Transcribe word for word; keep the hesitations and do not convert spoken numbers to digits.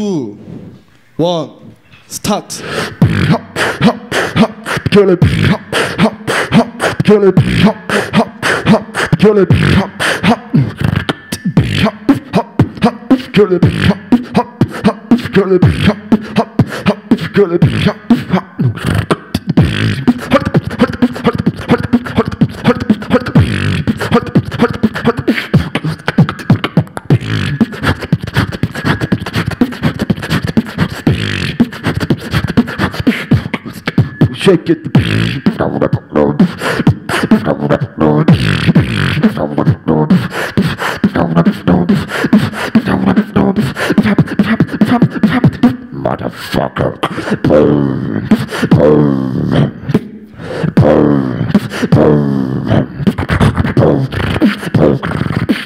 two, one, start. Kill it, kill it, kill it, kill it, kill it. Girl, it is hot, hot, shake it. Motherfucker. Boom, boom, boom, boom, boom, boom.